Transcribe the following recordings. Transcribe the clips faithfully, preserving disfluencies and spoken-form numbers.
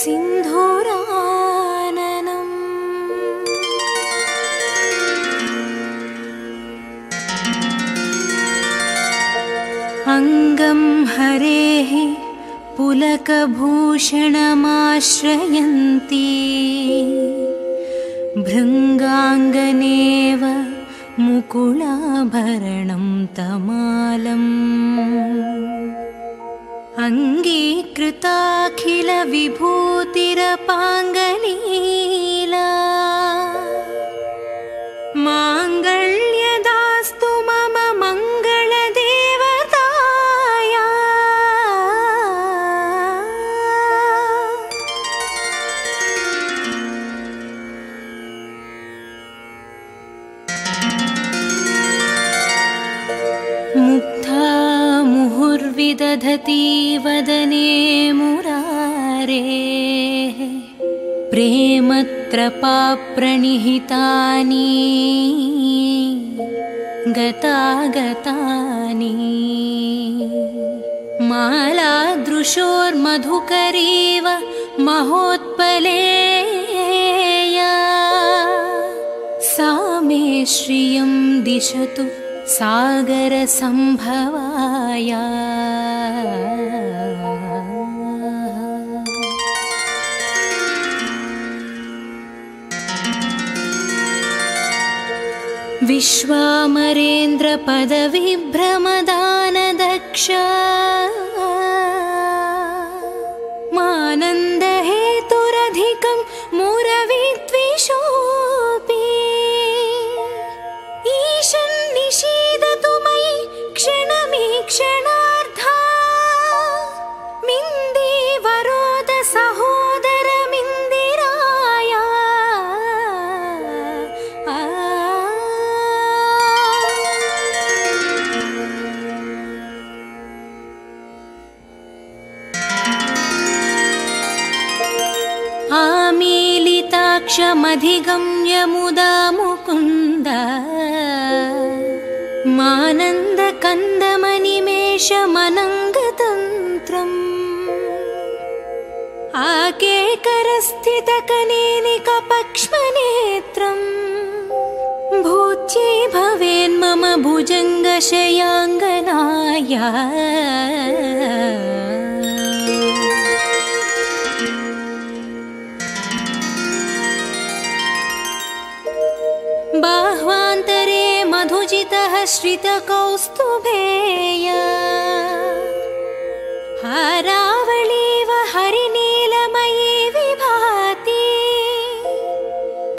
सिन्धुराननम् अंगं हरेः पुलकभूषणमाश्रयन्ति भृङ्गाङ्गनेव मुकुलाभरणं तमालम् अंगीकृताखिल विभूतिरपाङ्गलीला माङ्गल्यदास्तु मम मङ्गलदेवताया मुग्धा मुहुर्विदधति वदने मुरारेः प्रेमत्रपा प्रणिहितानि गतागतानि मालादृशोर्मधुकरीव महोत्पलेया सा मे श्रियं दिशतु सागर संभवाया विश्वामरेन्द्र पदविभ्रमदान दक्षा मानन्द हेतुरधिकं मुरविद्विषोऽपि ईशन् निषीदतु मयि क्षणमीक्षणार्धा मिन्दे वरोद सहोदर मिन्दिराया आमीलिताक्षमधिगम्य मुदा मुकुन्द मानन्द कंदमनिमेष मनंगतंत्रम् आकेकरस्थित कनेनिक पक्ष्मनेत्रम् भूच्ये भवेन्मम भुजंगशयांगनाया बाह्वान्तरे मधुजितः श्रितकौस्तुभेया हारावळेव हरिनीलमयी विभाति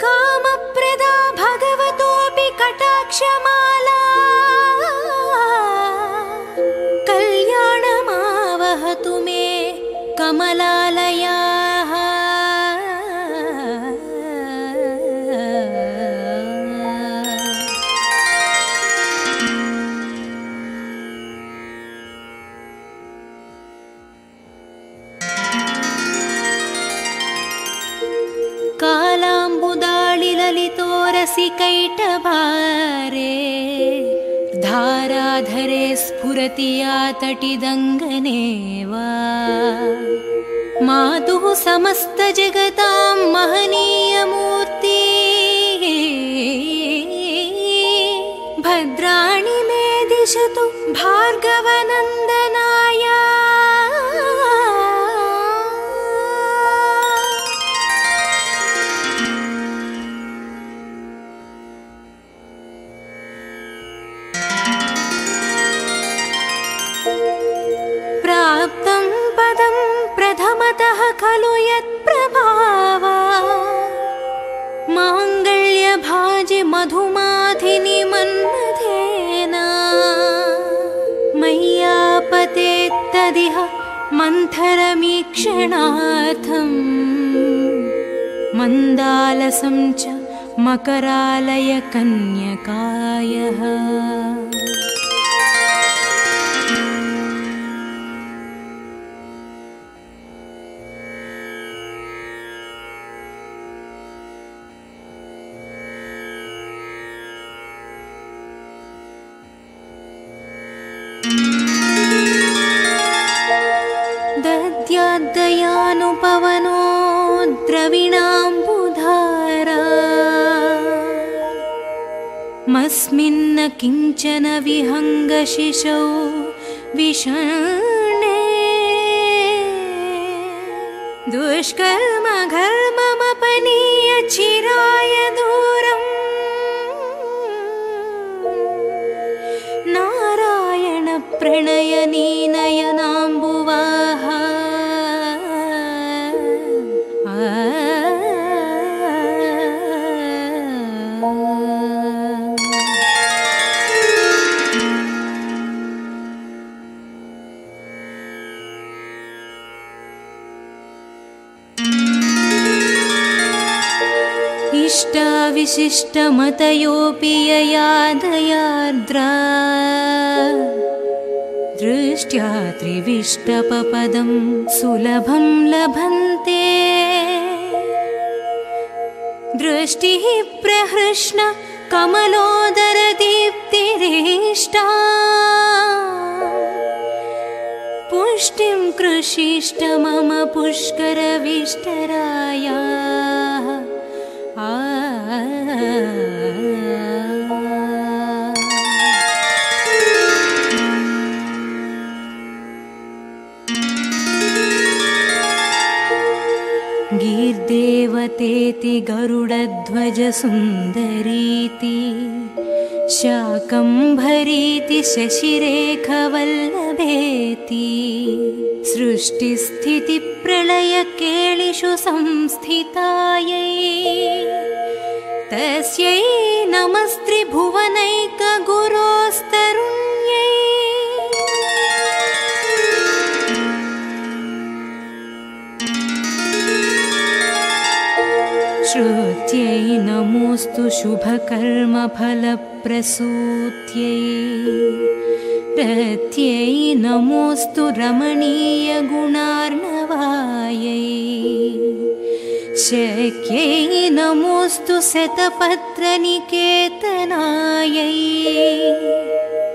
कामप्रदा भगवतोऽपि कटाक्षमाला कल्याणमावहतु मे कमलालया कैटभारे धाराधरे स्फुरति या तटिदङ्गनेव मातुः समस्तजगतां महनीयमूर्ति भद्राणि मे दिशतु भार्गवनन्दनाया प्रथमतः खलु यत्प्रभावा माङ्गल्यभाजि मधुमाधिनि मन्मथेन मय्यापतेत्तदिह मन्थरमीक्षणार्थं मन्दालसं च मकरालय कन्यकायः दद्याद्दयानुपवनो द्रविणाम्बुधारा मस्मिन्न किंचन विहंगशिशौ विषण्णे दुष्कर्म घर्ममपनीय चिराय दूरं नारायण प्रणयनी नयनाम्बुवाः विशिष्टमतयोऽपि ययादयार्द्रा दृष्ट्या त्रिविष्टपपदं सुलभं लभन्ते दृष्टिः प्रहृष्ण कमलोदरदीप्तिरेष्टा पुष्टिं कृषिष्ट मम पुष्करविष्टराया गीर्देवतेति गरुडध्वजसुन्दरीति शाकम्भरीति शशिरेखवल्लभेति सृष्टिस्थितिप्रलयकेलिषु संस्थितायै तस्यै नमस्त्रिभुवनैकगुरोस्तरुण्यै श्रुत्यै नमोऽस्तु शुभकर्मफलप्रसूत्यै रत्यै नमोऽस्तु रमणीयगुणार्णवायै शक्यै नमोऽस्तु शतपत्रनिकेतनायै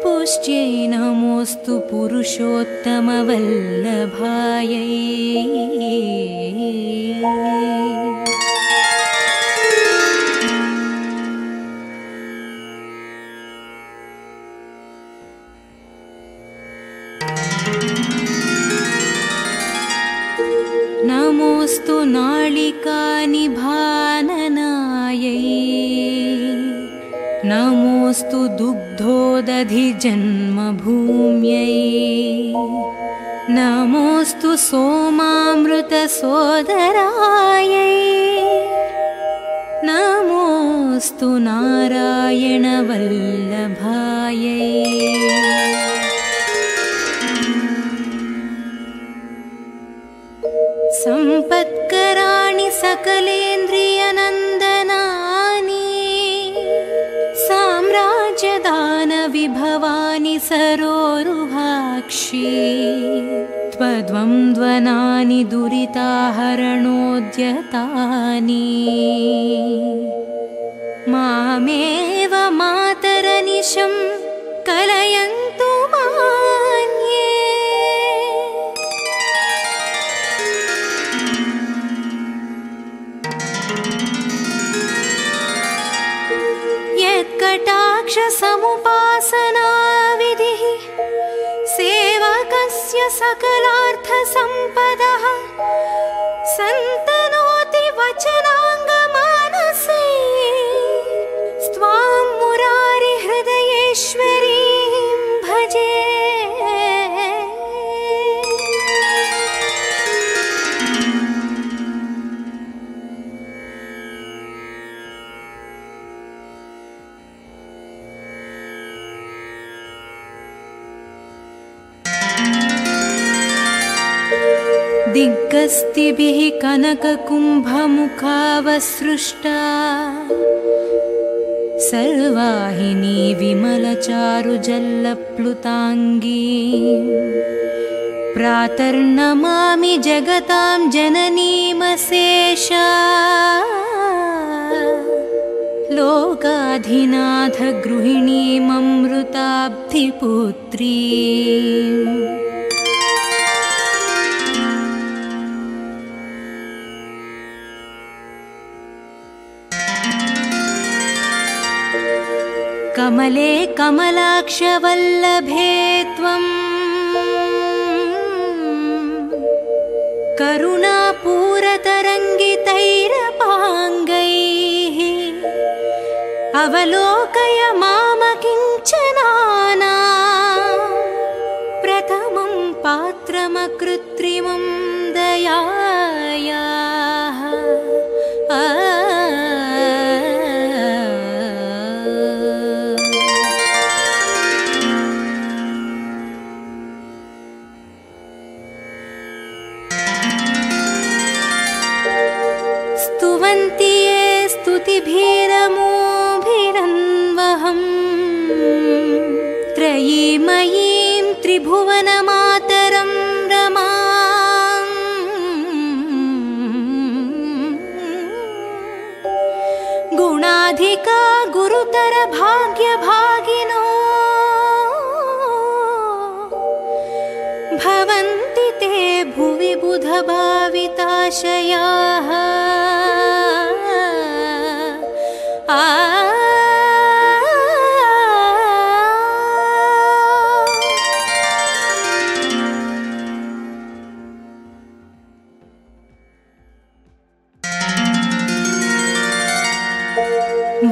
पुष्ट्यै नमोऽस्तु पुरुषोत्तमवल्लभायै नमोऽस्तु नालिकानिभाननायै नमोऽस्तु दुग्धोदधिजन्मभूम्यै नमोऽस्तु सोमामृतसोदरायै नमोऽस्तु नारायणवल्लभायै सम्पत्कराणि सकलेन्द्रियनन्दनानि साम्राज्यदानविभवानि सरोरुहाक्षि त्वद्वन्द्वनानि दुरिताहरणोद्यतानि मामेव मातरनिशं कलयन्तु समुपासना विधिः सेवकस्य सकलार्थ संपदः संतनोति वचनांगमानसे स्वां मुरारि हृदयेश्वरीं भजे दिग्गस्तिभिः कनककुम्भमुखावसृष्टा सर्वाहिनी विमलचारुजल्लप्लुताङ्गी प्रातर्नमामि जगतां जननीमशेषा लोकाधिनाथ गृहिणीममृताब्धिपुत्री कमले कमलाक्षवल्लभे त्वं करुणापूरतरङ्गितैरपाङ्गैः अवलोकय माम किञ्चनाना प्रथमं पात्रमकृत्रिमं दयायाः त्रयीमयीं त्रिभुवनमातरं रमां गुणाधिका गुरुतर भाग्यभागिनो भवन्ति ते भुवि बुधभाविताशयाः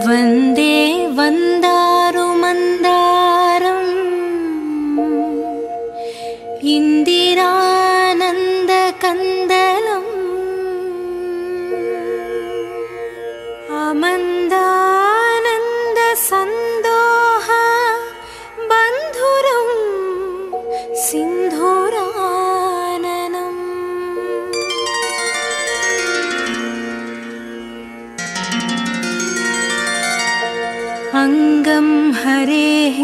वन्दे वन्दारुमन्दारम् इन्दिरानन्दकन्दलम् आमन्दानन्दसन्दोह बन्धुरं सिन्धुराननम्। अंगं हरेः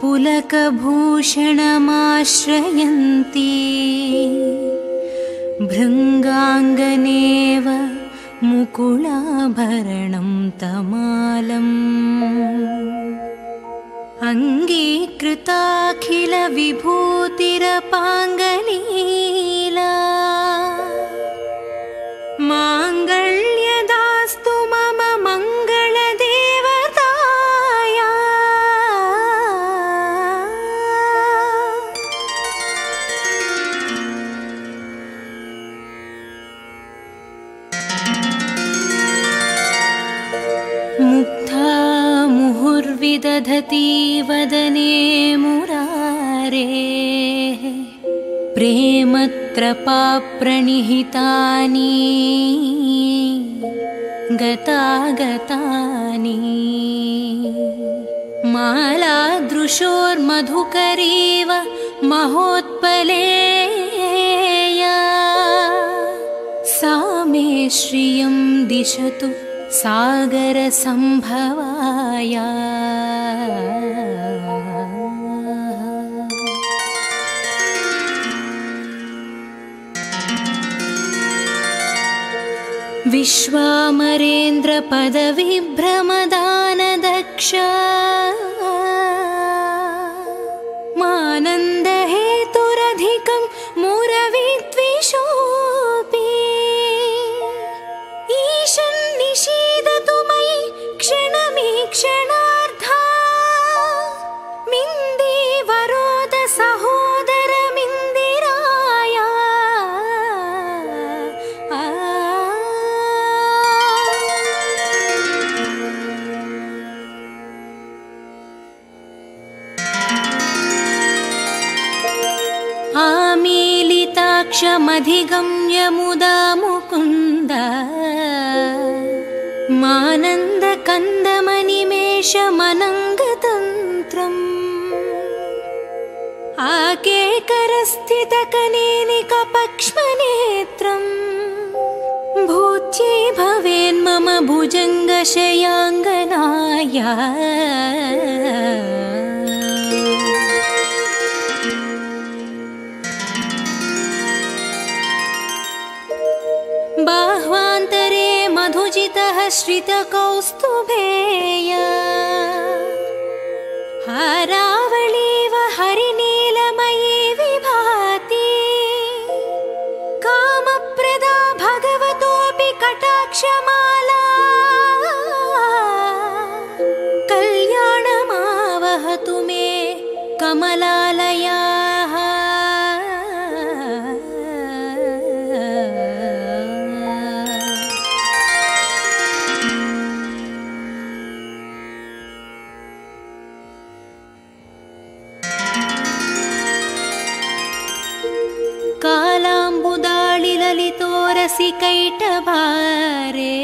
पुलकभूषणमाश्रयन्ति भृङ्गाङ्गनेव मुकुलाभरणं तमालम् अङ्गीकृताखिलविभूतिरपाङ्गलीला माङ्गल्यदास्तु मम दधति वदने मुरारेः प्रेमत्रपाप्रणिहितानि गतागतानि मालादृशोर्मधुकरीव महोत्पलेया सा मे श्रियं दिशतु सागर संभवाया। विश्वामरेन्द्र पदविभ्रमदान दक्ष मानन्द हेतुरधिकं मुरविद्विषोऽपि ईशन्निषीदतु मयि क्षणमीक्षणार्धा मिन्दीवरोद सहोदर मिन्दिराय आमीलिताक्षमधिगम्य मुदा मुकुन्द मानन्दकन्दमनिमेषमनङ्गतन्त्रम् आकेकरस्थितकनेनिकपक्ष्मनेत्रम् भूत्यै भवेन्मम भुजङ्गशयाङ्गनाया। बाह्वान्तरे मधुजितः श्रितकौस्तुभेय हारावळीव हरिनीलमयी विभाति कामप्रदा भगवतोऽपि कटाक्षमाला कल्याणम् कैट भारे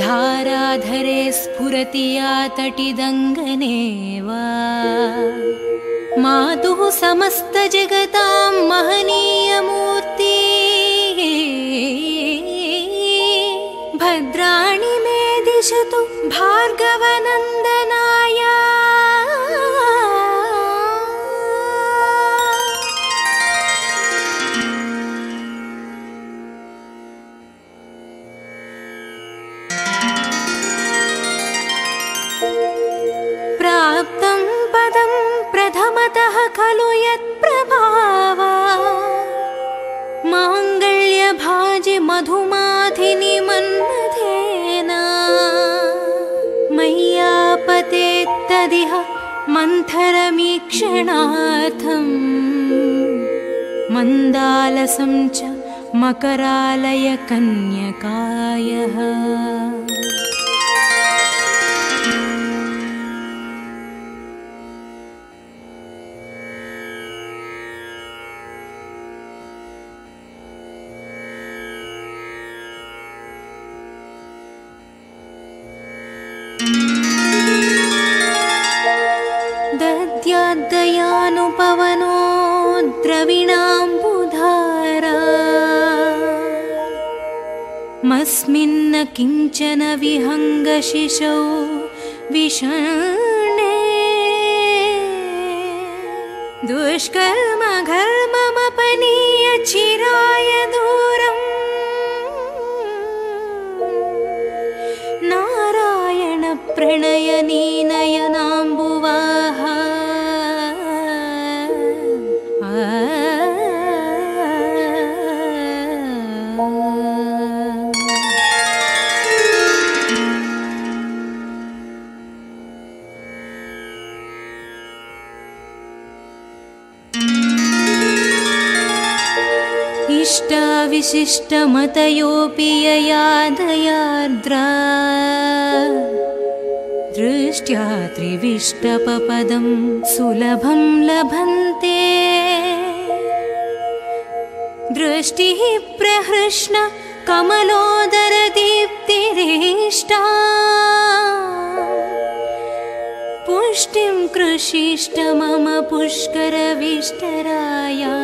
धाराधरे स्फुरति या तटिदङ्गने वा मातुः समस्त जगतां महनीयमूर्ति भद्राणि मे दिशतु भार्गवनन्दनाय प्राप्तं पदं प्रथमतः खलु यत्प्रभावा माङ्गल्यभाजि मधुमाधिनि मन्मथेन मय्यापते तदिह मन्थरमीक्षणार्थं मन्दालसं च मकरालय कन्यकायः दयानुपवनो द्रविणाम्बुधारा मस्मिन्न किंचन विहंगशिशौ विषण्णे दुष्कर्म घर्ममपनीय चिराय दूरं नारायण प्रणयनी नयनाम्बुवाः विशिष्टमतयोऽपि यया दयार्द्रा दृष्ट्या त्रिविष्टपपदं सुलभं लभन्ते दृष्टिः प्रहृष्ण कमलोदरदीप्तिरेष्टा पुष्टिं कृषिष्ट मम पुष्करविष्टराया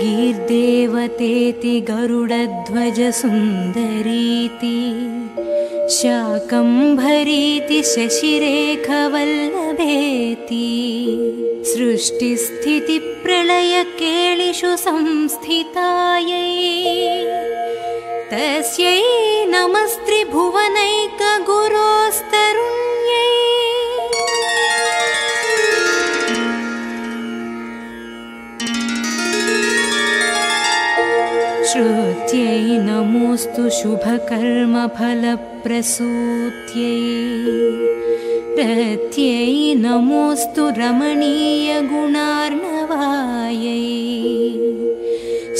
गीर्देवतेति गरुडध्वजसुन्दरीति शाकम्भरीति शशिरेखवल्लभेति सृष्टिस्थितिप्रलयकेलिषु संस्थितायै तस्यै नमस्त्रिभुवनैकगुरोस्तरुण्यै श्रुत्यै नमोऽस्तु शुभकर्मफलप्रसूत्यै रत्यै नमोऽस्तु रमणीयगुणार्णवायै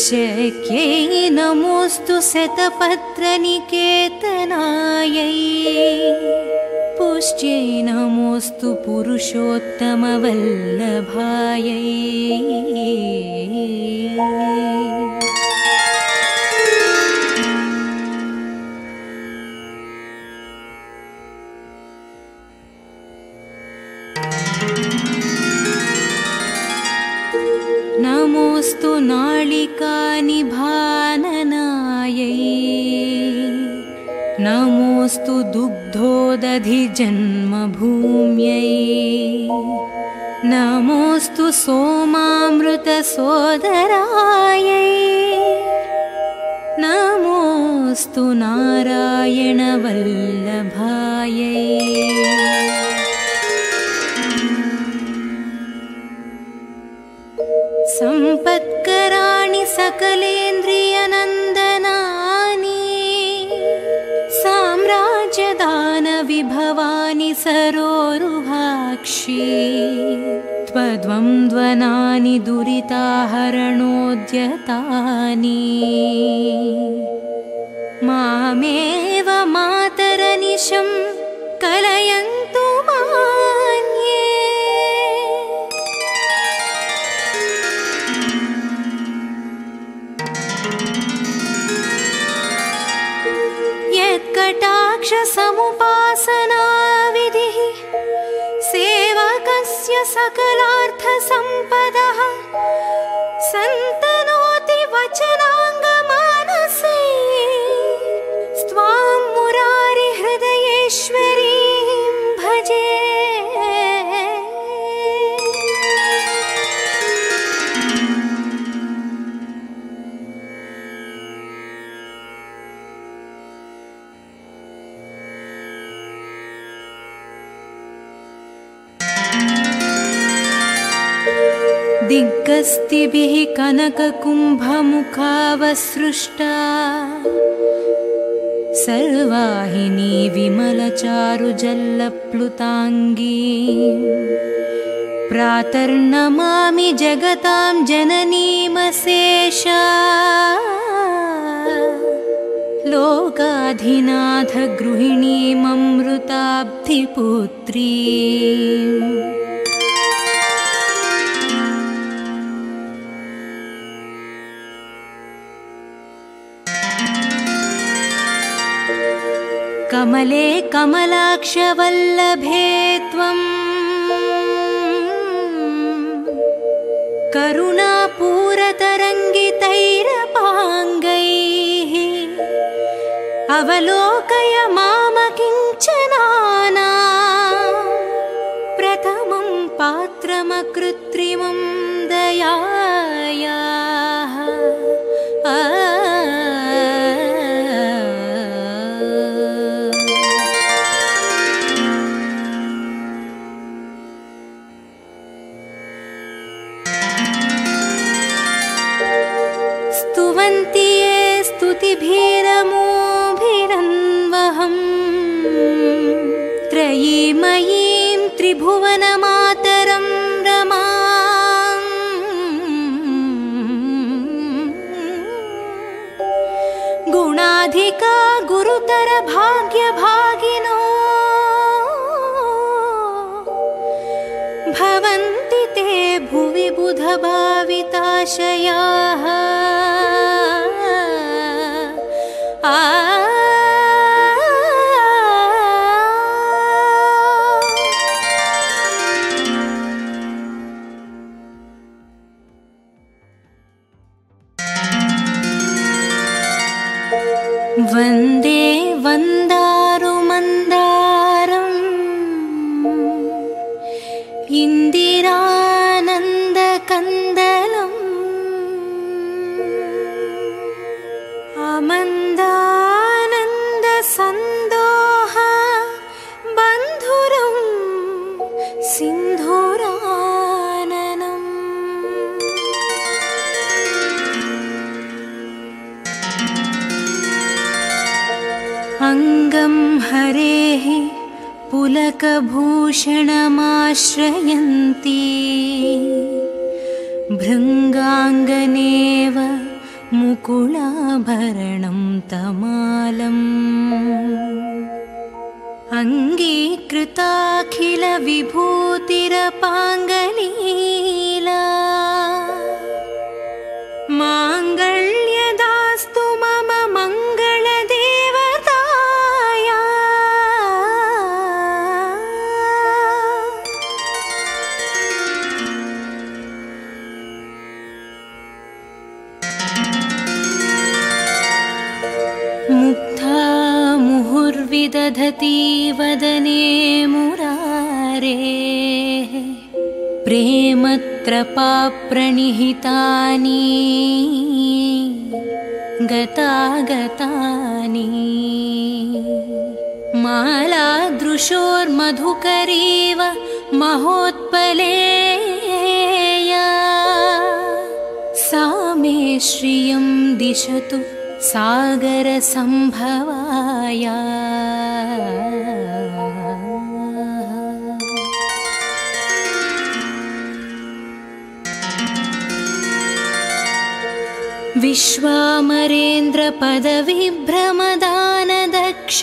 शक्यै नमोऽस्तु शतपत्रनिकेतनायै पुष्ट्यै नमोऽस्तु पुरुषोत्तमवल्लभायै नमोऽस्तु नालिकानिभाननायै नमोऽस्तु दुग्धोदधिजन्मभूम्यै नमोऽस्तु सोमामृतसोदरायै नमोऽस्तु नारायणवल्लभायै सम्पत्कराणि सकलेन्द्रियनन्दनानि साम्राज्यदानविभवानि सरोरुहाक्षि त्वद्वन्द्वनानि दुरिताहरणोद्यतानि मामेव मातरनिशं कलयन्तु मान्ये। यत्कटाक्ष समुपासना विधिः सेवकस्य सकलार्थ संपदः संतनोति वचनांग मानसे स्वां मुरारि हृदयेश्वरीं भजे। दिग्गस्तिभिः कनककुम्भमुखावसृष्टा सर्वाहिनी विमलचारुजल्लप्लुताङ्गी प्रातर्नमामि जगतां जननीमशेषा लोकाधिनाथ गृहिणीममृताब्धिपुत्री। कमले कमलाक्षवल्लभे त्वं करुणापूरतरङ्गितैरपाङ्गैः अवलोकय मामकिञ्चनाना प्रथमं पात्रमकृत्रिमं दयायाः। त्रयीमयीं त्रिभुवनमातरं रमां गुणाधिका गुरुतर भाग्यभागिनो भवन्ति ते भुवि बुधभाविताशयाः। वन्दे वन्दारुमन्दारम् इन्दिरानन्दकन्दलम् आमन्दानन्दसन्दोह बन्धुरं सिन्धुराननम्। अंगं हरेः पुलकभूषणमाश्रयन्ति भृङ्गाङ्गनेव मुकुलाभरणं तमालम्। अङ्गीकृताखिलविभूतिरपाङ्गलीला माङ्गल्यदास्तु मम दधति वदने मुरारेः प्रेमत्रपाप्रणिहितानि गतागतानि मालादृशोर्मधुकरीव महोत्पलेया सा मे श्रियं दिशतु सागरसंभवाया। विश्वामरेन्द्र पदविभ्रमदान दक्ष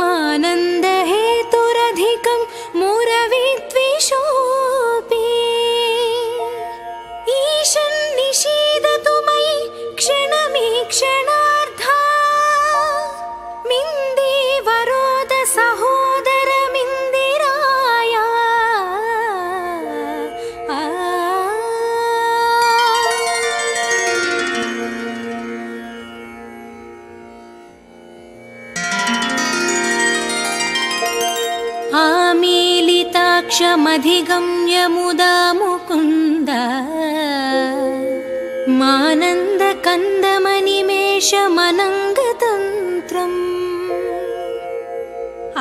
मानन्द हेतुरधिकं मुरविद्विषोऽपि ईशन् निषीदतु मयि क्षणमीक्षणार्धा मिन्दे वरोद सहोदर मिन्दिराया आमीलिताक्षमधिगम्य मुदा मुकुन्द मानन्द कंदमनिमेष मनंगतंत्रम्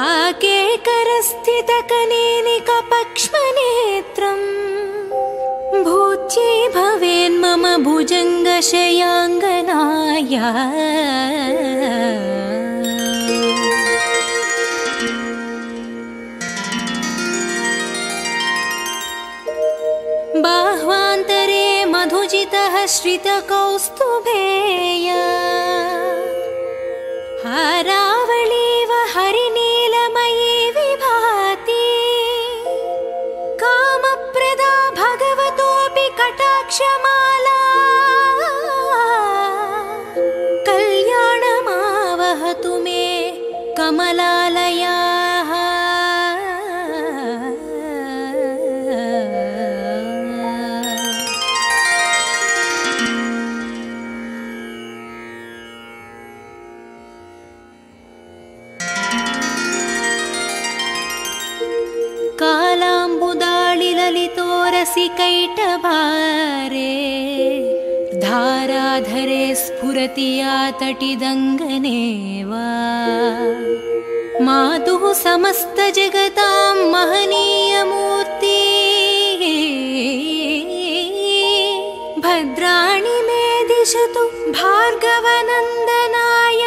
आकेकरस्थित कनेनिक पक्ष्मनेत्रम् भूत्ये भवेन्मम भुजंग शयांगनाया बाह्वान्तरे मधुजितः श्रितकौस्तुभेय हारावळीव हरिनीलमयी विभाति कामप्रदा भगवतोऽपि कटाक्षमाला कल्याणमावहतु मे कमलालया कैटभारे धाराधरे स्फुरति या तटिदङ्गनेव मातुः समस्तजगतां महनीयमूर्ति भद्राणि मे दिशतु भार्गवनन्दनाय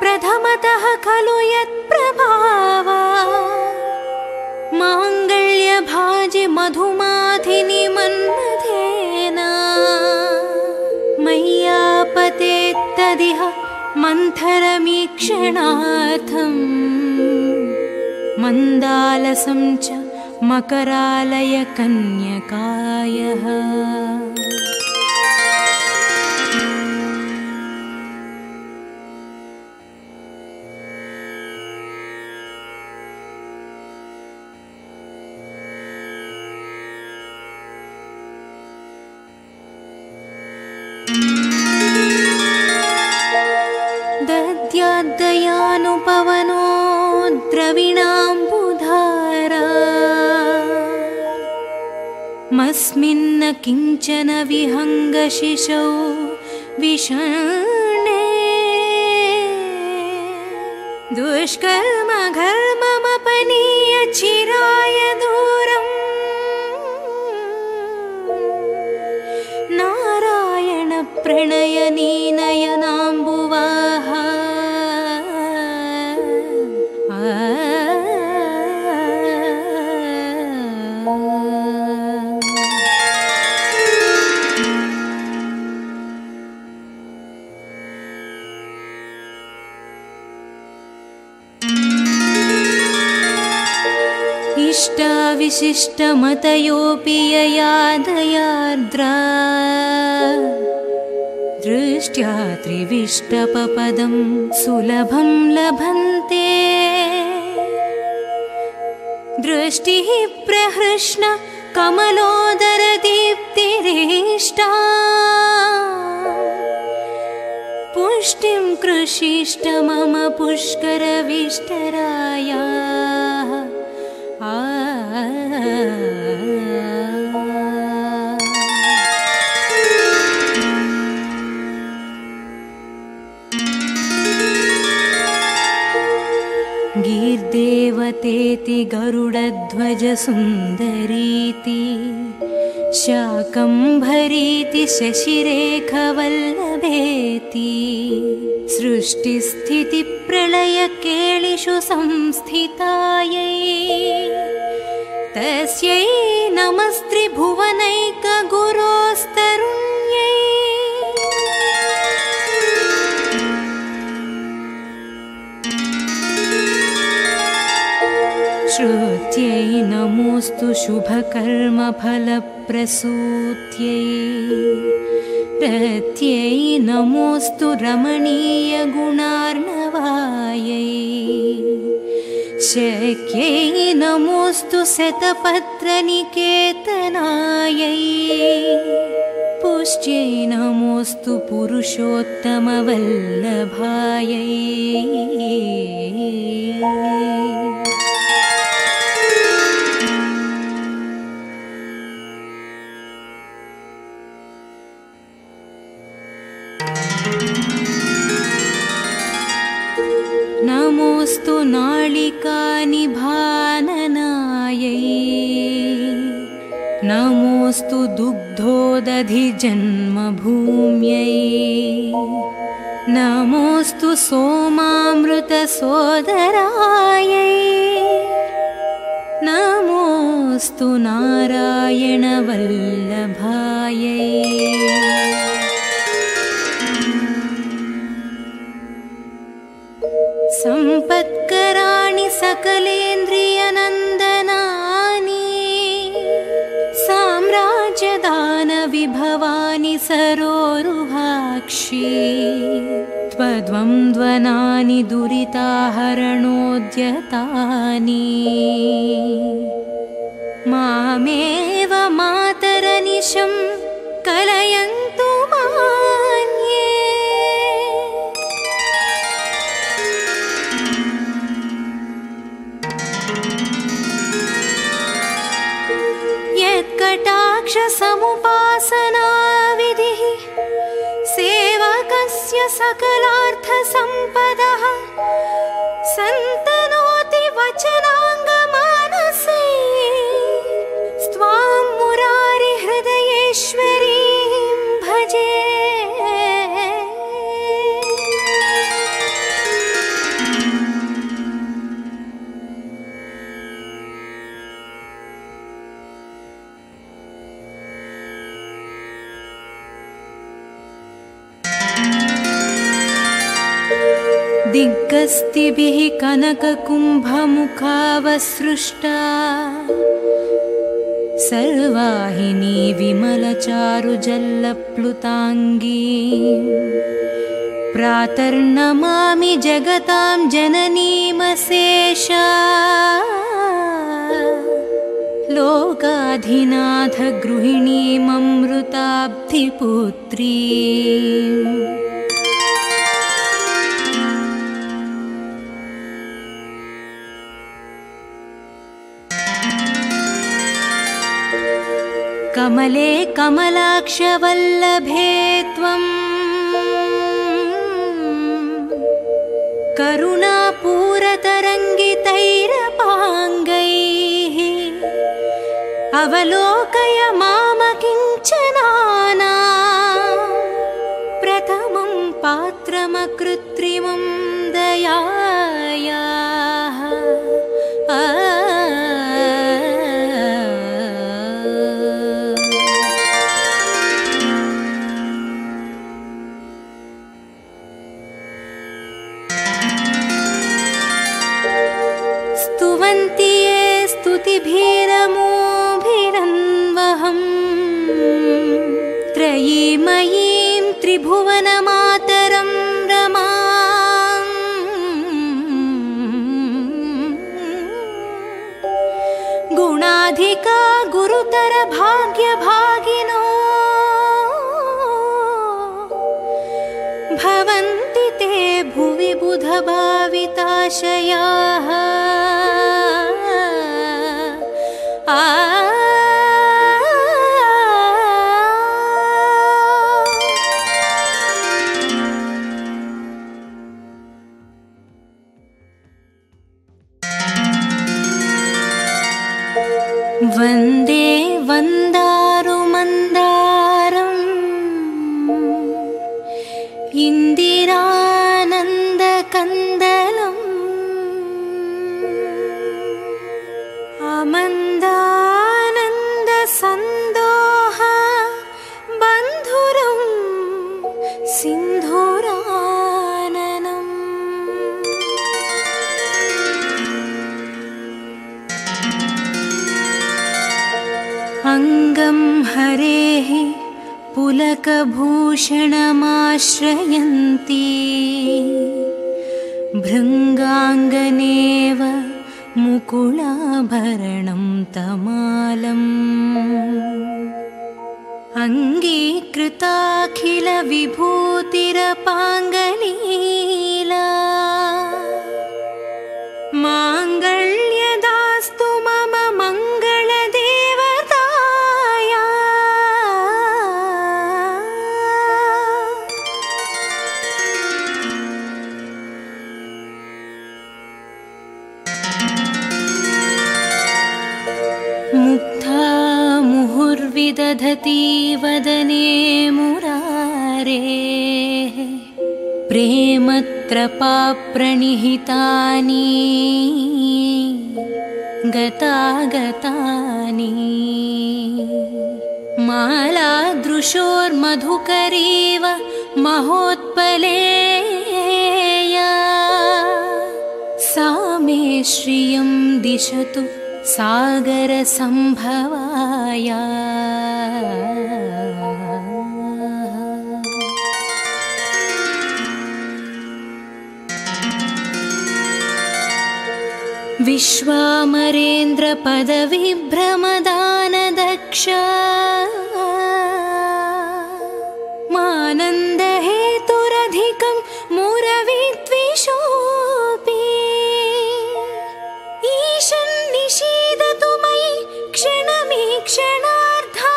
प्रथमतः खलु यत्प्रभावा माङ्गल्यभाजि मधुमाधिनि मन्मथेन मय्यापतेत्तदिह मन्थरमीक्षणार्थम् मन्दालसं च मकरालय कन्यकायः दयानुपवनो द्रविणाम्बुधारा मस्मिन्न किञ्चन विहङ्गशिशौ विषण्णे दुष्कर्म घर्ममपनीय चिराय दूरं नारायण प्रणयनी नयनाम्बुवाहा विशिष्टमतयोऽपि यया दयार्द्रा दृष्ट्या त्रिविष्टपपदं सुलभं लभन्ते दृष्टिः प्रहृष्ण कमलोदरदीप्तिरेष्टा पुष्टिं कृषिष्ट मम पुष्करविष्टराया आ गीर्देव देवतेति गरुडध्वजसुन्दरीति शाकम्भरीति शशिरेखवल्लभेति सृष्टिस्थितिप्रलयकेलिषु संस्थितायै तस्यै नमस्त्रिभुवनैकगुरोस्तरुण्यै। श्रुत्यै नमोऽस्तु शुभकर्मफलप्रसूत्यै रत्यै नमोऽस्तु रमणीयगुणार्णवायै शक्यै नमोऽस्तु शतपत्रनिकेतनायै पुष्ट्यै नमोऽस्तु पुरुषोत्तमवल्लभायै। नमोऽस्तु नालिकानिभाननायै नमोऽस्तु दुग्धोदधिजन्मभूम्यै नमोऽस्तु सोमामृतसोदरायै नमोऽस्तु नारायणवल्लभायै। सम्पत्कराणि सकलेन्द्रियनन्दनानि साम्राज्यदानविभवानि सरोरुहाक्षि त्वद्वन्द्वनानि दुरिताहरणोद्यतानि मामेव मातरनिशं कलयन्तु मान्ये। समुपासना विधिः सेवकस्य सकलार्थ संपदः संतनोति वचनांगमानसे स्वां मुरारि हृदयेश्वरीं भजे। दिग्गस्तिभिः कनककुम्भमुखावसृष्टा सर्वाहिनी विमलचारुजल्लप्लुताङ्गी प्रातर्नमामि जगतां जननीमशेषा लोकाधिनाथ गृहिणीममृताब्धिपुत्री। कमले कमलाक्षवल्लभे त्वं करुणापूरतरङ्गितैरपाङ्गैः अवलोकय मामकिञ्चनाना प्रथमं पात्रमकृत्रिमं दयायाः। भिरमोभिरन्वहं त्रयीमयीं त्रिभुवनमातरं रमां गुणाधिका गुरुतर भाग्यभागिनो भवन्ति ते भुवि बुधभाविताशयाः। इन्दिरानन्दकन्दलम् आमन्दानन्दसन्दोह बन्धुरं सिन्धुराननम्। अङ्गं हरेः पुलकभूषणमाश्रयन्ति भृङ्गाङ्गनेव मुकुलाभरणं तमालम्। अङ्गीकृताखिलविभूतिरपाङ्गलीला माङ्गल्यदास्तु मम मङ्गलदेवताया। मुग्धा मुहुर्विदधति वदने मुरारेः प्रेमत्रपाप्रणिहितानि गतागतानि। मालादृशोर्मधुकरीव महोत्पलेया सा मे श्रियं दिशतु सागरसंभवाया। विश्वामरेन्द्रपदविभ्रमदानदक्षा मानन्दहेतुरधिकं मुरविद्विषोऽपि ईशन् निषीदतु मयि क्षणमीक्षणार्धा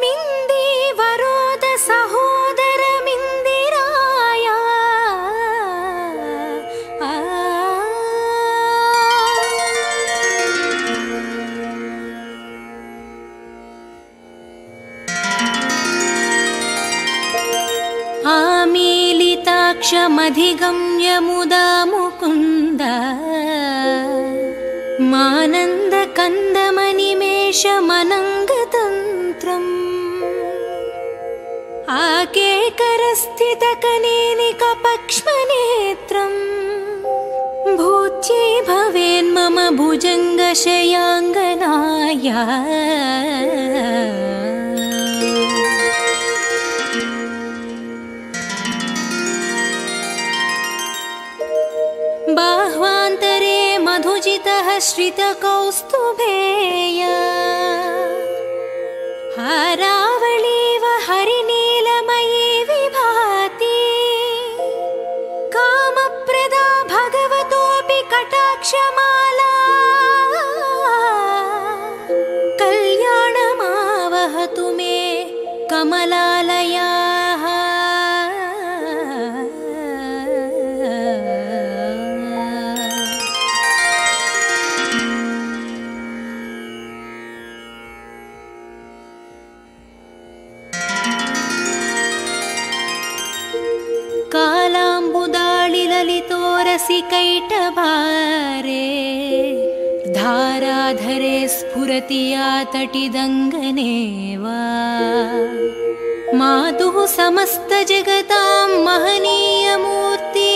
मिन्दे वरोद सहोदरमिन्दिराय। आमीलिताक्षमधिगम्य मुदा मुकुन्द मानन्दकन्दमनिमेषमनङ्गतन्त्रम् आकेकरस्थितकनेनिकपक्ष्मनेत्रम् भूत्यै भवेन्मम भुजङ्गशयाङ्गनाया। बाह्वान्तरे श्रितकौस्तुभेय हारावळीव हरिनीलमयी विभाति कामप्रदा भगवतोऽपि कटाक्षमाला कल्याणमावहतु मे कमलालया। कैटभारे धाराधरे स्फुरति या तटिदङ्गने वा मातुः समस्तजगतां महनीयमूर्ति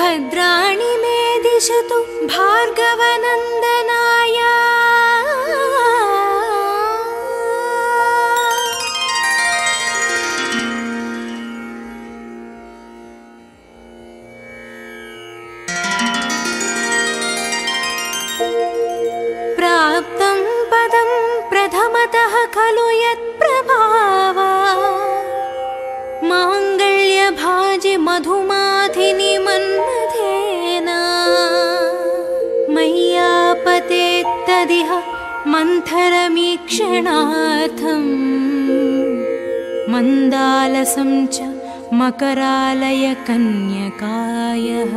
भद्राणि मे दिशतु भार्गवनन्दनाय। प्रथमतः खलु यत्प्रभावा माङ्गल्यभाजि मधुमाथिनि मन्मथेन मय्यापते तदिह मन्थरमीक्षणार्थम् मन्दालसं च मकरालय कन्यकायः।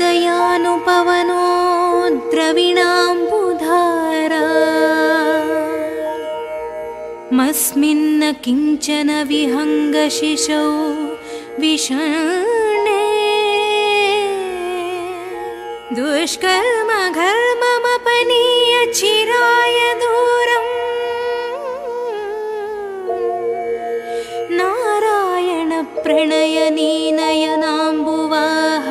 दयानुपवनो द्रविणाम्बुधारा मस्मिन्न किंचन विहंगशिशौ विषण्णे दुष्कर्म घर्ममपनीय चिराय दूरं नारायण प्रणयनी नयनाम्बुवाः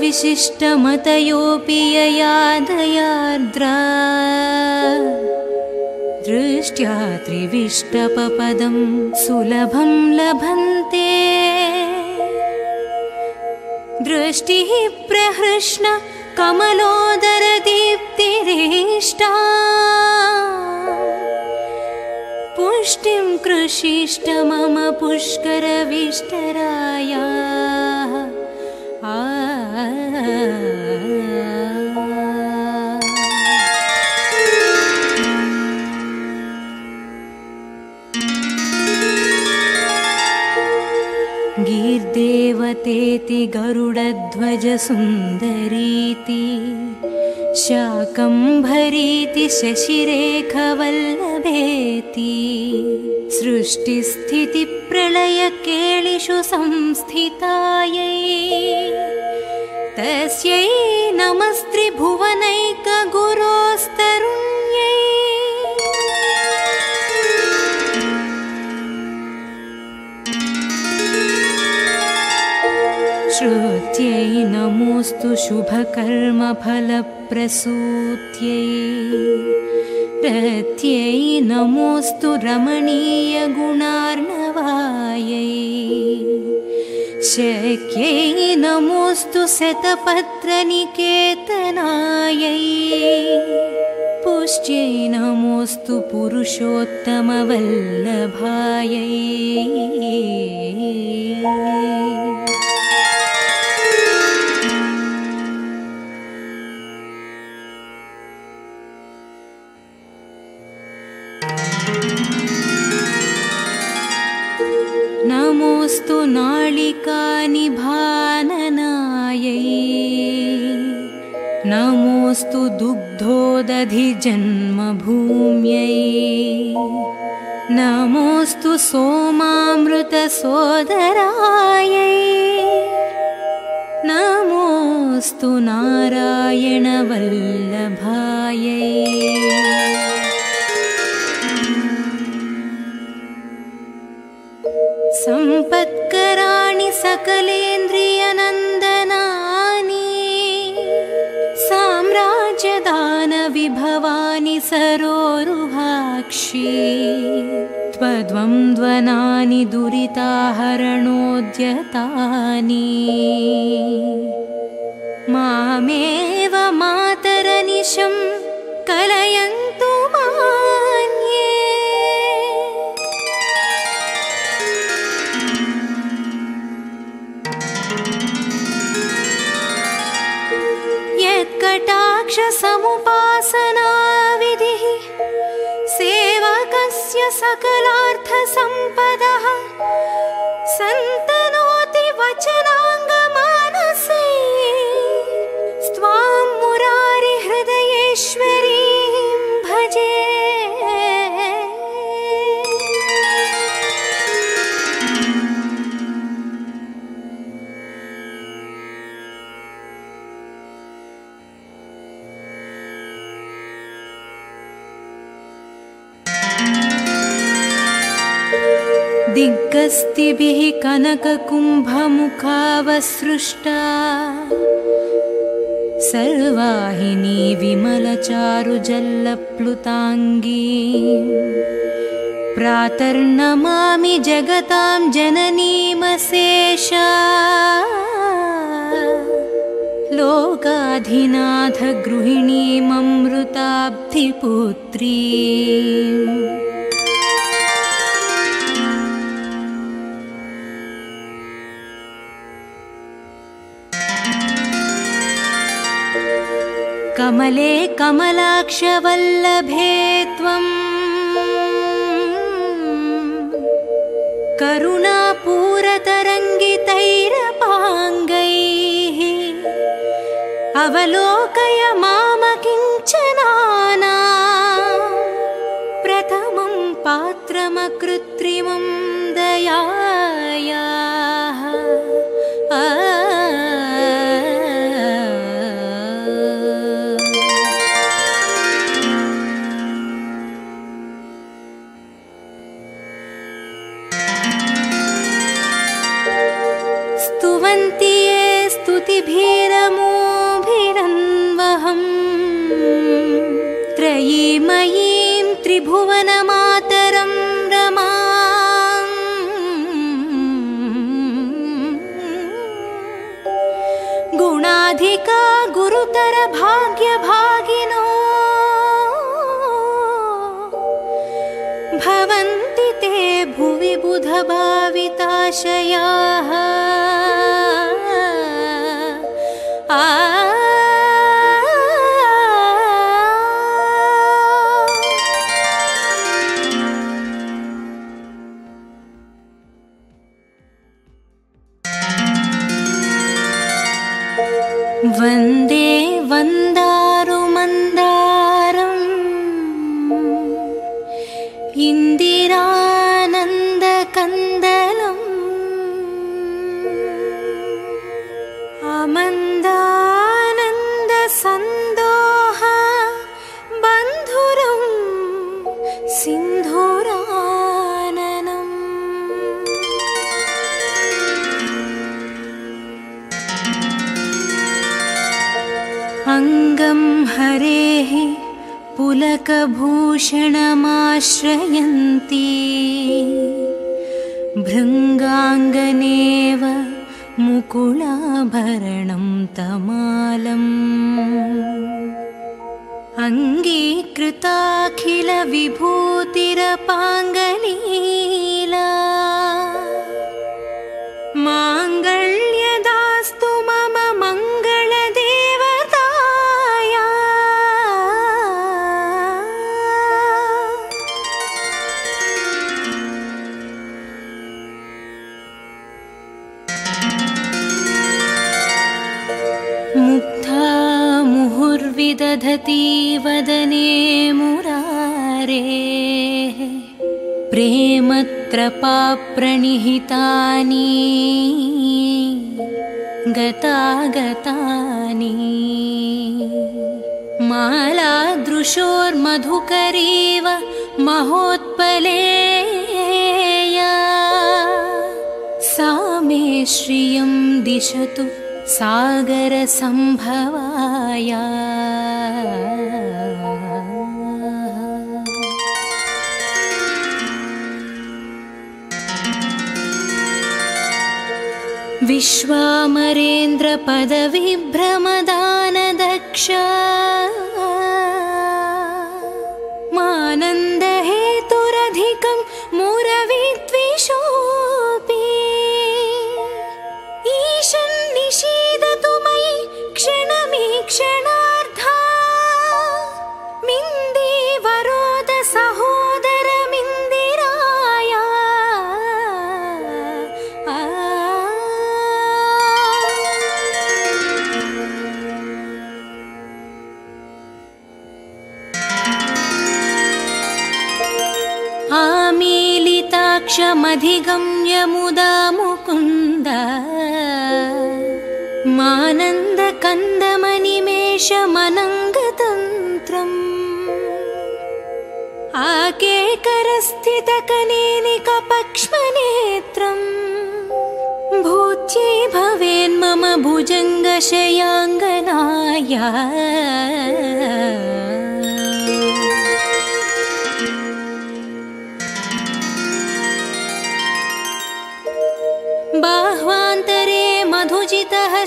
विशिष्टमतयोऽपि ययादयार्द्रा दृष्ट्या त्रिविष्टपपदं सुलभं लभन्ते दृष्टिः प्रहृष्ण कमलोदरदीप्तिरेष्टा पुष्टिं कृषिष्ट मम पुष्करविष्टराया गीर्देवतेति गरुडध्वजसुन्दरीति शाकम्भरीति शशिरेखवल्लभेति सृष्टिस्थितिप्रलयकेलिषु संस्थितायै तस्यै नमस्त्रिभुवनैकगुरोस्तरुण्यै श्रुत्यै नमोऽस्तु शुभकर्मफलप्रसूत्यै रत्यै नमोऽस्तु रमणीयगुणार्णवायै शक्यै नमोऽस्तु शतपत्रनिकेतनायै पुष्ट्यै नमोऽस्तु पुरुषोत्तमवल्लभायै नमोऽस्तु नालिकानिभाननायै नमोऽस्तु दुग्धोदधिजन्मभूम्यै नमोऽस्तु सोमामृतसोदरायै नमोऽस्तु नारायणवल्लभायै सम्पत्कराणि सकलेन्द्रियनन्दनानि साम्राज्यदानविभवानि सरोरुहाक्षि त्वद्वन्द्वनानि दुरिताहरणोद्यतानि मामेव मातरनिशं कलयन्तु समुपासना विधिः सेवकस्य सकलार्थ संपदः संतनोति वचनांगमानसे स्वां मुरारि हृदयेश्वरीं भजे दिग्गस्तिभिः कनककुम्भमुखावसृष्टा सर्वाहिनी विमलचारुजल्लप्लुताङ्गी प्रातर्नमामि जगतां जननीमशेषा लोकाधिनाथगृहिणीममृताब्धिपुत्री कमले कमलाक्षवल्लभे त्वं करुणापूरतरङ्गितैरपाङ्गैः अवलोकय माम किञ्चनाना प्रथमं पात्रमकृत्रिमं दयायाः त्रयीमयीं त्रिभुवनमातरं रमां गुणाधिका गुरुतर भाग्यभागिनो भवन्ति ते भुवि बुधभाविताशयाः वन्दे वन्दारुमन्दारम् इन्दिरानन्दकन्दलम् आमन्दानन्दसन्दोह बन्धुरं सिन्धुराननम्। अंगं हरेः पुलकभूषणमाश्रयन्ति भृङ्गाङ्गनेव मुकुलाभरणं तमालम् अङ्गीकृताखिलविभूतिरपाङ्गलीला माङ्गल्यदास्तु मम दधति वदने मुरारेः प्रेमत्रपाप्रणिहितानि गतागतानि मालादृशोर्मधुकरीव महोत्पलेया सा मे श्रियं दिशतु सागर संभवाया। विश्वामरेन्द्र पदविभ्रमदान दक्ष मानन्द हेतुरधिकं मुरविद्विषोऽपि ईशन्निषीदतु मयि क्षणमीक्षणार्धा मिन्दे वरोद सहोदरमिन्दिराय। आमीलिताक्षमधिगम्य मुदा मुकुन्द मानन्दकन्दमनिमेषमनङ्गतन्त्रम् आकेकरस्थितकनेनिकपक्ष्मनेत्रम् भूत्यै भवेन्मम भुजङ्गशयाङ्गनाया। बाह्वान्तरे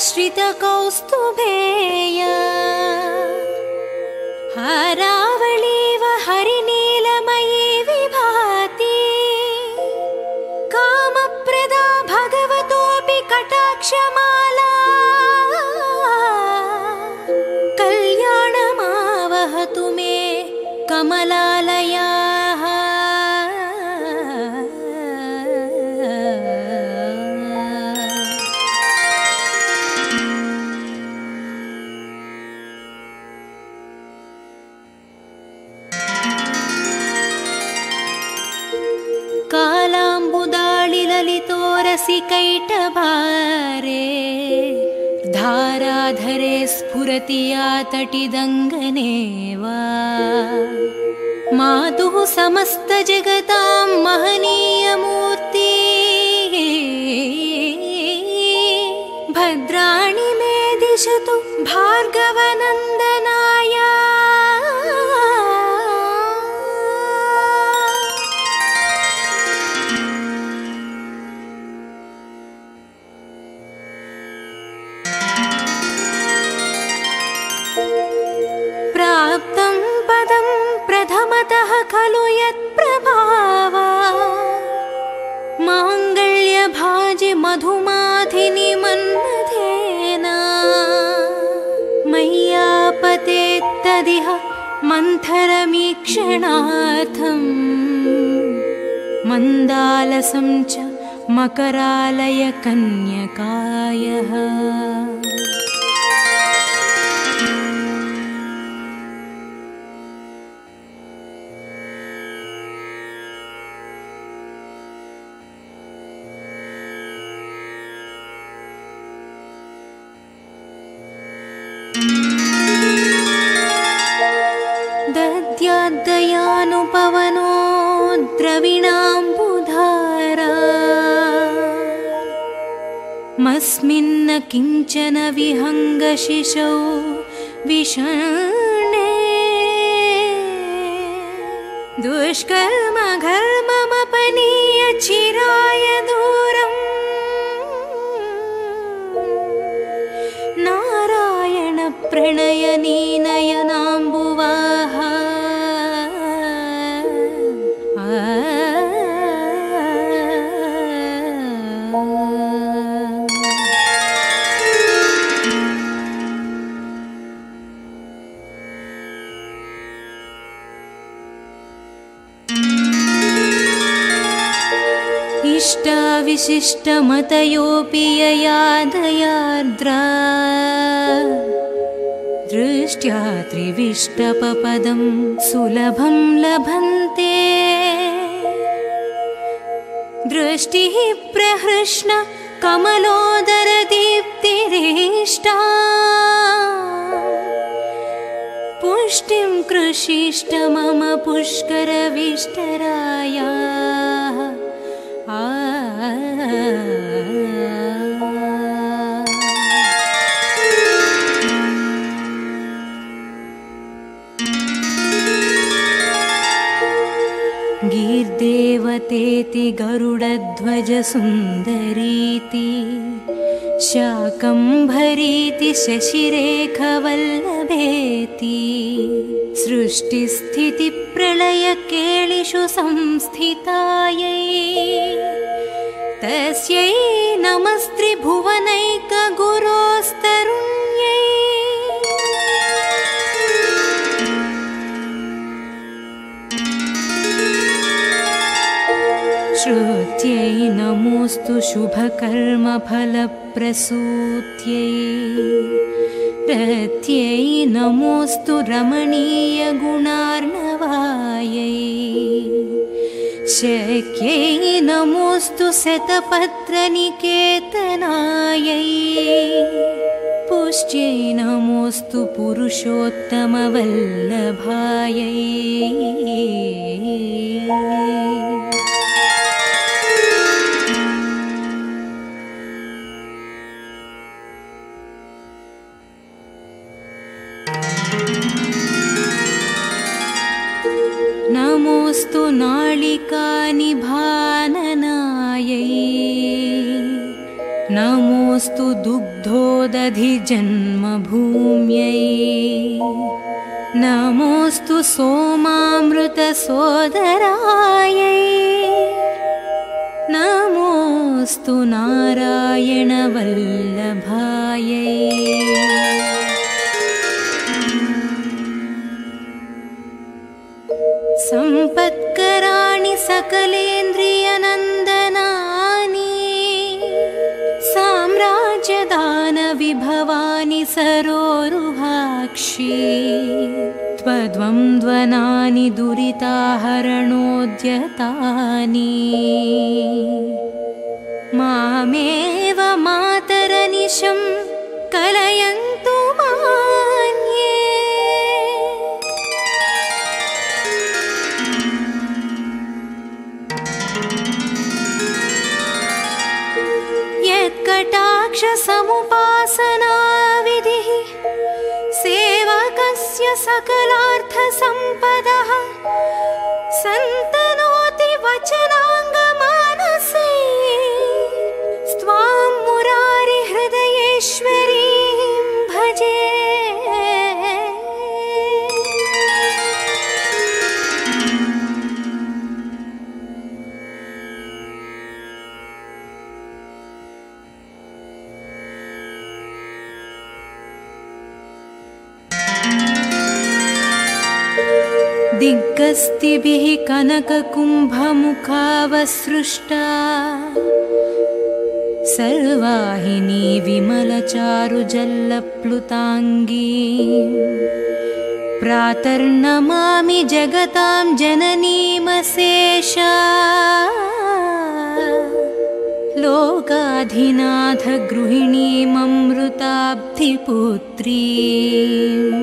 श्रितकौस्तुभेय हारावळीव हरिनीलमयी विभाति कामप्रदा भगवतोऽपि कटाक्षमाला कल्याणम कैटभारे धाराधरे स्फुरति या तटिदङ्गने वा मातुः समस्तजगतां महनीयमूर्ति भद्राणि मे दिशतु भार्गवनन्दनाय प्राप्तं पदं प्रथमतः खलु यत्प्रभावा माङ्गल्यभाजि मधुमाधिनि मन्मथेना मय्यापतेत्तदिह मन्थरमीक्षणार्थं मन्दालसं च मकरालयकन्यकायः दद्याद्दयानुपवनो द्रविणाम्बुधारा मस्मिन्न किञ्चन विहङ्गशिशौ विषण्णे दुष्कर्म घर्ममपनीय चिराय दूरम् नारायण प्रणयनीनयनाम्बुवाः विशिष्टमतयोऽपि ययादयार्द्रा दृष्ट्या त्रिविष्टपपदं सुलभं लभन्ते दृष्टिः प्रहृष्ण कमलोदरदीप्तिरेष्टा पुष्टिं कृषिष्ट मम पुष्करविष्टराया आ गीर्देवतेति गरुडध्वजसुन्दरीति शाकम्भरीति शशिरेखवल्लभेति सृष्टिस्थितिप्रलयकेलिषु संस्थितायै तस्यै नमस्त्रिभुवनैकगुरोस्तरुण्यै श्रुत्यै नमोऽस्तु शुभकर्मफलप्रसूत्यै रत्यै नमोऽस्तु रमणीयगुणार्णवायै शक्यै नमोऽस्तु शतपत्रनिकेतनायै पुष्ट्यै नमोऽस्तु पुरुषोत्तमवल्लभायै नमोऽस्तु नालिकानिभाननायै नमोऽस्तु दुग्धोदधिजन्मभूम्यै नमोऽस्तु सोमामृतसोदरायै नमोऽस्तु नारायणवल्लभायै सम्पत्कराणि सकलेन्द्रियनन्दनानि साम्राज्यदानविभवानि सरोरुहाक्षि त्वद्वन्द्वनानि दुरिताहरणोद्यतानि मामेव मातरनिशं कलयन्तु मान्ये। यत्कटाक्षसमुपासना विधिः सेवकस्य सकलार्थसम्पदः सन्तनोति वचनाङ्गमानसे स्वां मुरारि हृदयेश्वरीं भजे। दिग्गस्तिभिः कनककुम्भमुखावसृष्टा सर्वाहिनी विमलचारुजल्लप्लुताङ्गी प्रातर्नमामि जगतां जननीमशेषां लोकाधिनाथगृहिणीममृताब्धिपुत्रीम्।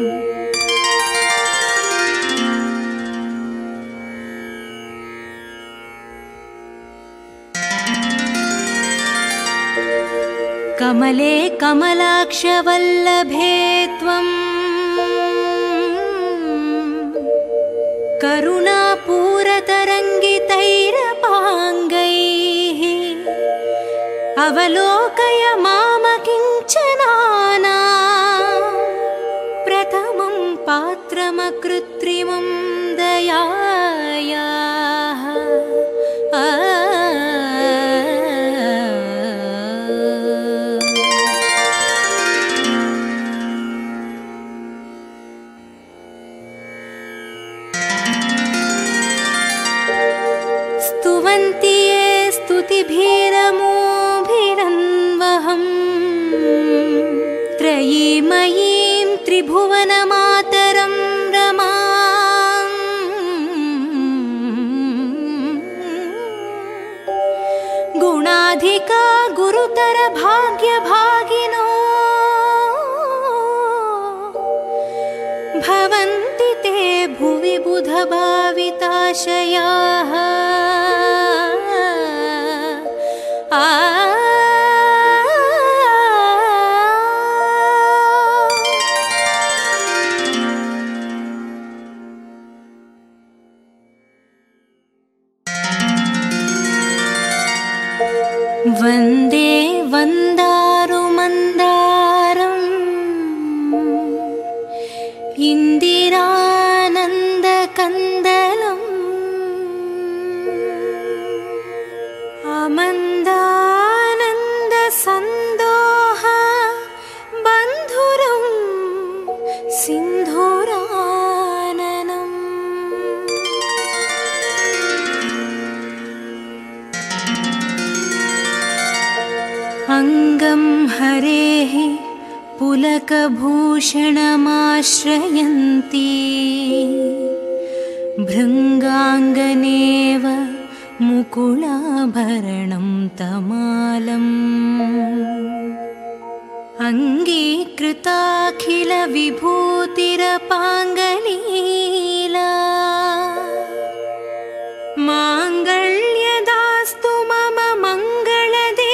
कमले कमलाक्षवल्लभे त्वं करुणापूरतरङ्गितैरपाङ्गैः अवलोकय मामकिञ्चनाना प्रथमं पात्रमकृत्रिमं दयायाः। त्रयीमयीं त्रिभुवनमातरं रमां गुणाधिका गुरुतर भाग्यभागिनो भवन्ति ते भुवि बुधभाविताशयाः। वन्दे वन्दारुमन्दारम् इन्दिरानन्दकन्दलम् आमन्दानन्दसन्दोह बन्धुरं सिन्धुरा। अंगं हरेः पुलकभूषणमाश्रयन्ती भृङ्गाङ्गनेव मुकुलाभरणं तमालम् अङ्गीकृताखिलविभूतिरपाङ्गलीला माङ्गल्यदास्तु मम मङ्गलदे।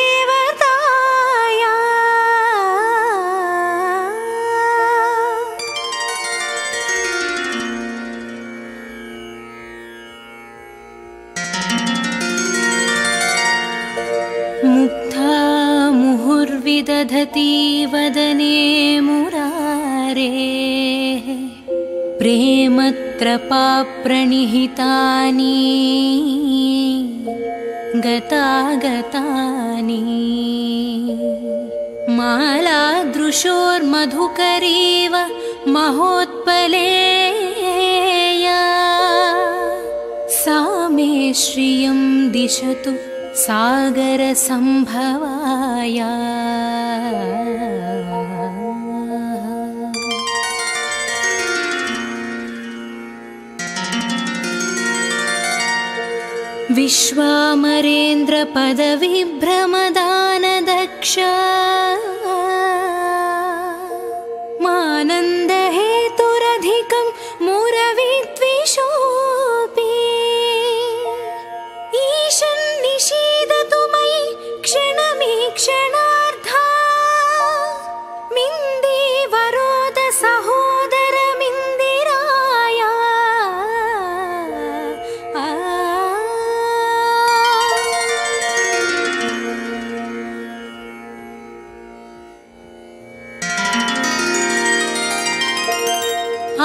मुहुर्विदधति वदने मुरारेः प्रेमत्रपाप्रणिहितानि गतागतानि मालादृशोर्मधुकरीव महोत्पलेया सा मे श्रियं दिशतु सागर संभवाया। विश्वामरेन्द्र पदविभ्रमदानदक्ष मानन्दहेतुरधिकं मुरविद्विषोऽपि ईशन् निषीदतु मयि क्षणमीक्षणार्धा मिन्दे वरोद सहोदर मिन्दिराय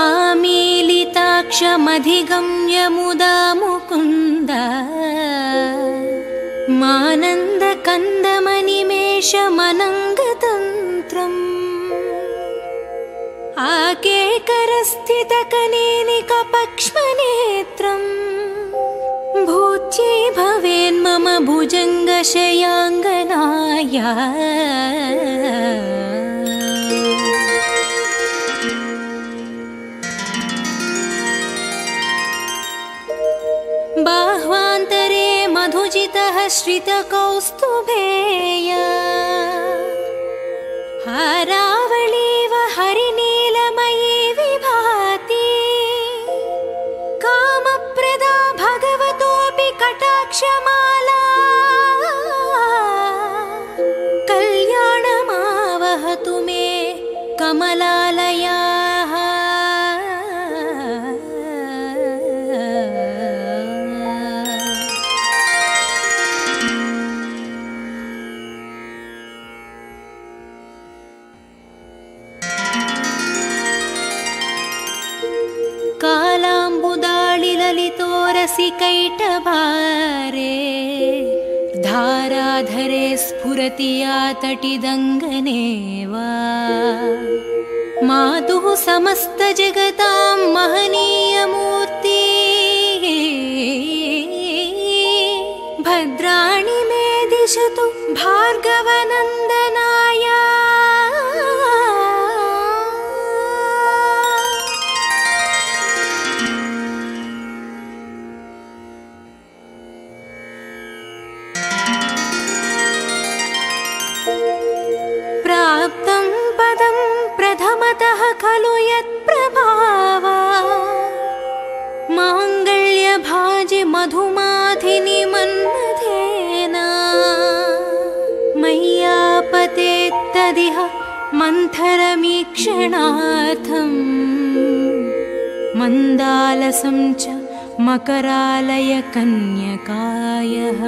आमीलिताक्षमधिगम्य मुदा मुकुन्द मानन्दकन्दमनिमेषमनङ्गतन्त्रम् आकेकरस्थितकनेनिकपक्ष्मनेत्रम् भूत्यै भवेन्मम भुजङ्गशयाङ्गनाय बाह्वान्तरे मधुजितः श्रितकौस्तुभेय हारावळीव हरिनीलमयी विभाति कामप्रदा भगवतोऽपि कटाक्षमाला कल्याणमावहतु मे कमलालया कैटभारे धाराधरे स्फुरति या तटिदङ्गने वा मातुः समस्तजगतां महनीयमूर्ति भद्राणि मे दिशतु भार्गवनन्दनाय खलु यत्प्रभावा माङ्गल्यभाजि मधुमाधिनि मन्मथेन मय्यापतेत्तदिह मन्थरमीक्षणार्थं मन्दालसं च मकरालय कन्यकायः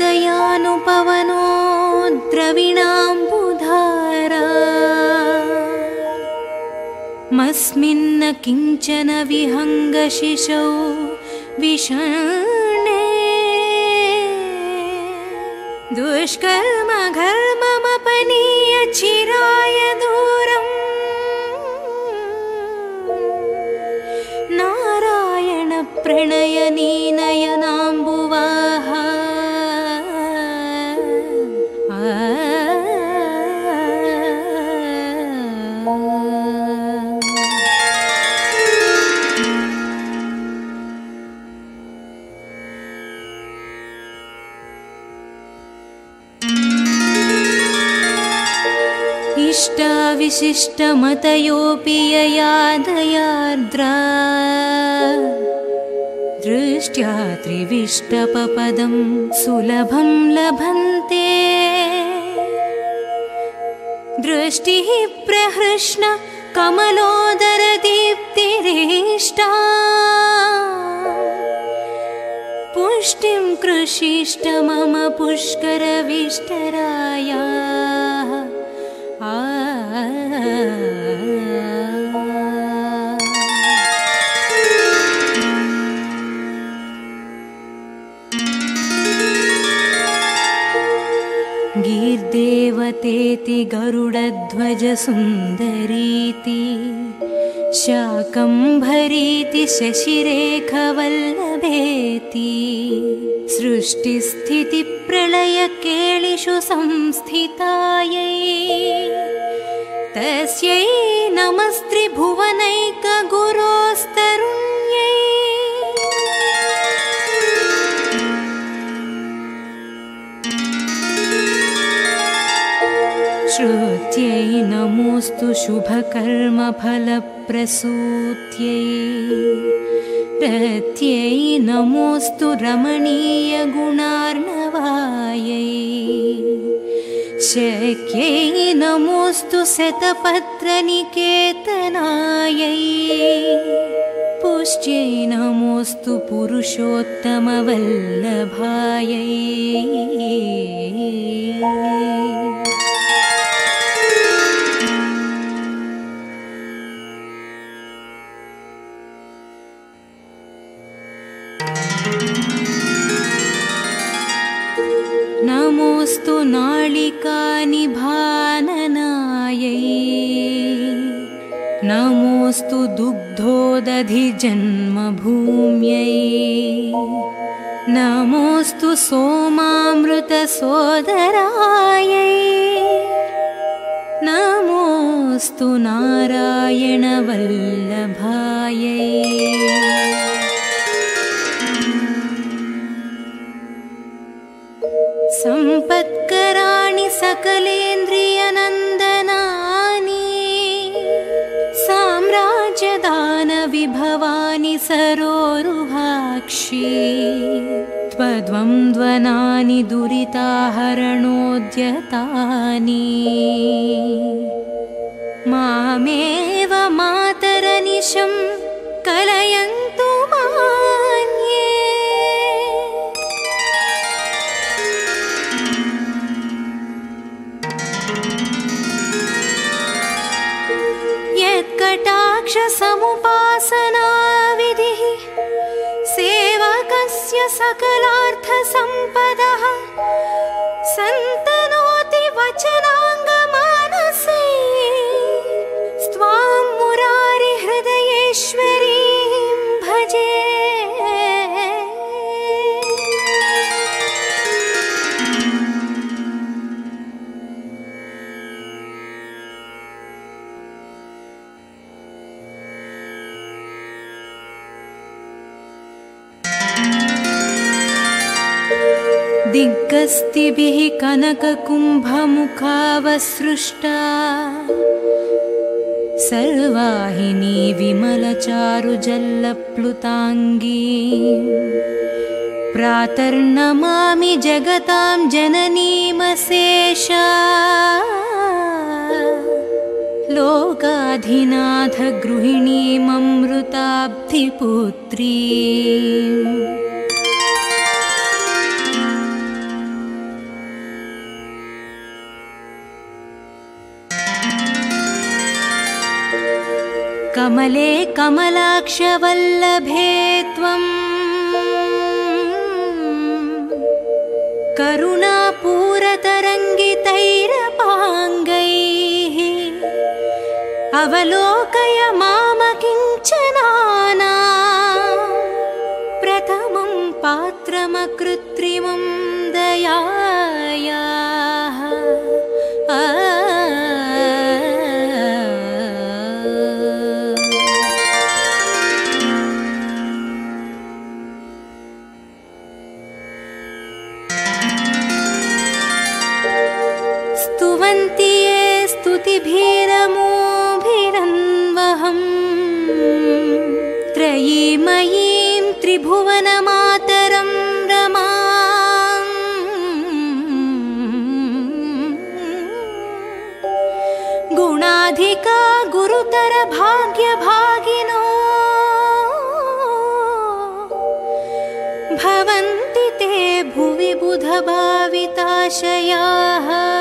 दयानुपवनो द्रविणाम्बुधारा मस्मिन्न किञ्चन विहङ्गशिशौ विषण्णे दुष्कर्म घर्ममपनीय चिराय दूरम् नारायण प्रणयनी नयनाम्बुवाः विशिष्टमतयोऽपि ययादयार्द्रा दृष्ट्या त्रिविष्टपपदं सुलभं लभन्ते दृष्टिः प्रहृष्ण कमलोदरदीप्तिरेष्टा पुष्टिं कृषिष्ट मम पुष्करविष्टराया गीर्देवतेति गरुडध्वजसुन्दरीति शाकंभरीति शशिरेखवल्लभेति सृष्टिस्थिति प्रलय केलिषु संस्थितायै तस्यै नमस्त्रिभुवनैकगुरोस्तरुण्यै। श्रुत्यै नमोऽस्तु शुभकर्मफलप्रसूत्यै रत्यै नमोऽस्तु रमणीयगुणार्णवायै शक्यै नमोऽस्तु शतपत्रनिकेतनायै पुष्ट्यै नमोऽस्तु पुरुषोत्तमवल्लभायै। नमोस्तु नालिकानिभाननायै नमोस्तु दुग्धोदधिजन्मभूम्यै नमोस्तु सोमामृतसोदरायै नमोस्तु नारायणवल्लभायै। संपत्कराणि सकलेन्द्रियनन्दनानि साम्राज्यदानविभवानि सरोरुहाक्षि त्वद्वन्द्वनानि दुरिताहरणोद्यतानि मामेव मातरनिशं कलयन्तु मान्ये। समुपासना विधिः सेवकस्य सकलार्थ संपदः संतनोति वचनांगमानसे स्वां मुरारि हृदयेश्वरीं भजे। दिग्गस्तिभिः कनककुम्भमुखावसृष्टा सर्वाहिनी विमलचारुजल्लप्लुताङ्गी प्रातर्नमामि जगतां जननीमशेषा लोकाधिनाथ गृहिणीममृताब्धिपुत्री। कमले कमलाक्षवल्लभे त्वं करुणापूरतरङ्गितैरपाङ्गैः अवलोकय मामकिञ्चनाना प्रथमं पात्रमकृत्रिमं दयायाः। त्रयीमयीं त्रिभुवनमातरं रमां गुणाधिका गुरुतर भाग्यभागिनो भवन्ति ते भुवि बुधभाविताशयाः।